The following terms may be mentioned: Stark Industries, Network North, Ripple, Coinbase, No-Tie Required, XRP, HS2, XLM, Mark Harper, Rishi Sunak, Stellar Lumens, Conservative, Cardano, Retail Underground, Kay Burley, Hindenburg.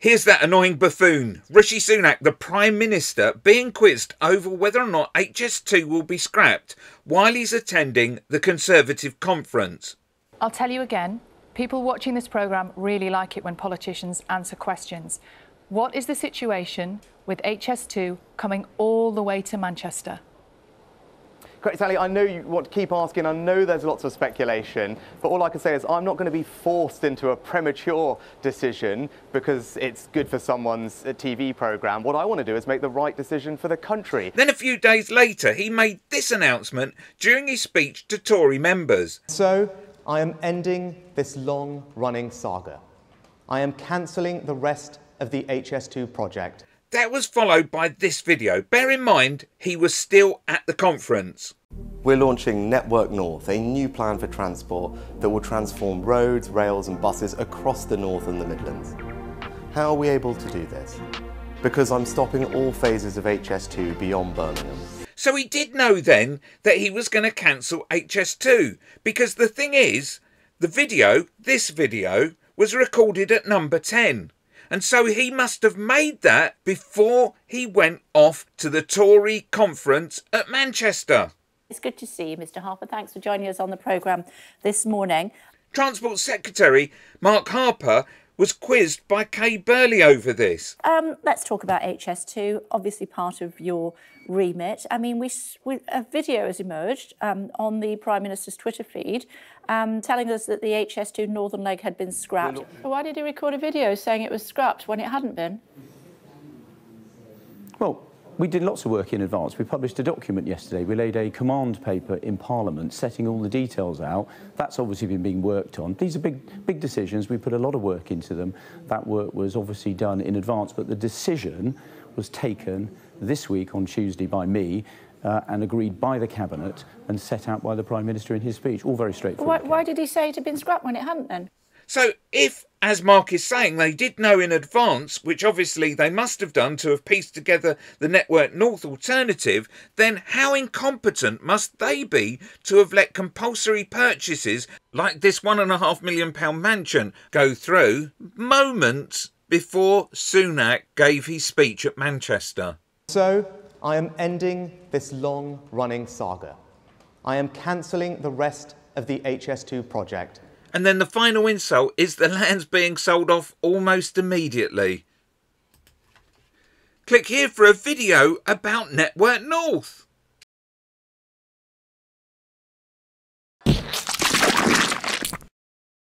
Here's that annoying buffoon, Rishi Sunak, the Prime Minister, being quizzed over whether or not HS2 will be scrapped while he's attending the Conservative conference. I'll tell you again, people watching this programme really like it when politicians answer questions. What is the situation with HS2 coming all the way to Manchester? Great, Sally, I know you want to keep asking, I know there's lots of speculation, but all I can say is I'm not going to be forced into a premature decision because it's good for someone's TV programme. What I want to do is make the right decision for the country. Then a few days later, he made this announcement during his speech to Tory members. So, I am ending this long-running saga. I am cancelling the rest of the HS2 project. That was followed by this video. Bear in mind, he was still at the conference. We're launching Network North, a new plan for transport that will transform roads, rails and buses across the North and the Midlands. How are we able to do this? Because I'm stopping all phases of HS2 beyond Birmingham. So he did know then that he was going to cancel HS2, because the thing is, this video, was recorded at number 10. And so he must have made that before he went off to the Tory conference at Manchester. It's good to see you, Mr Harper. Thanks for joining us on the programme this morning. Transport Secretary Mark Harper was quizzed by Kay Burley over this. Let's talk about HS2, obviously part of your remit. I mean, a video has emerged on the Prime Minister's Twitter feed telling us that the HS2 northern leg had been scrapped. Well, why did he record a video saying it was scrapped when it hadn't been? Well, we did lots of work in advance. We published a document yesterday. We laid a command paper in Parliament setting all the details out. That's obviously been being worked on. These are big decisions. We put a lot of work into them. That work was obviously done in advance, but the decision was taken this week on Tuesday by me and agreed by the Cabinet and set out by the Prime Minister in his speech. All very straightforward. Why did he say it had been scrapped when it hadn't then? So if, as Mark is saying, they did know in advance, which obviously they must have done to have pieced together the Network North alternative, then how incompetent must they be to have let compulsory purchases like this £1.5 million mansion go through moments before Sunak gave his speech at Manchester? So I am ending this long-running saga. I am cancelling the rest of the HS2 project. And then the final insult is the land's being sold off almost immediately. Click here for a video about Network North.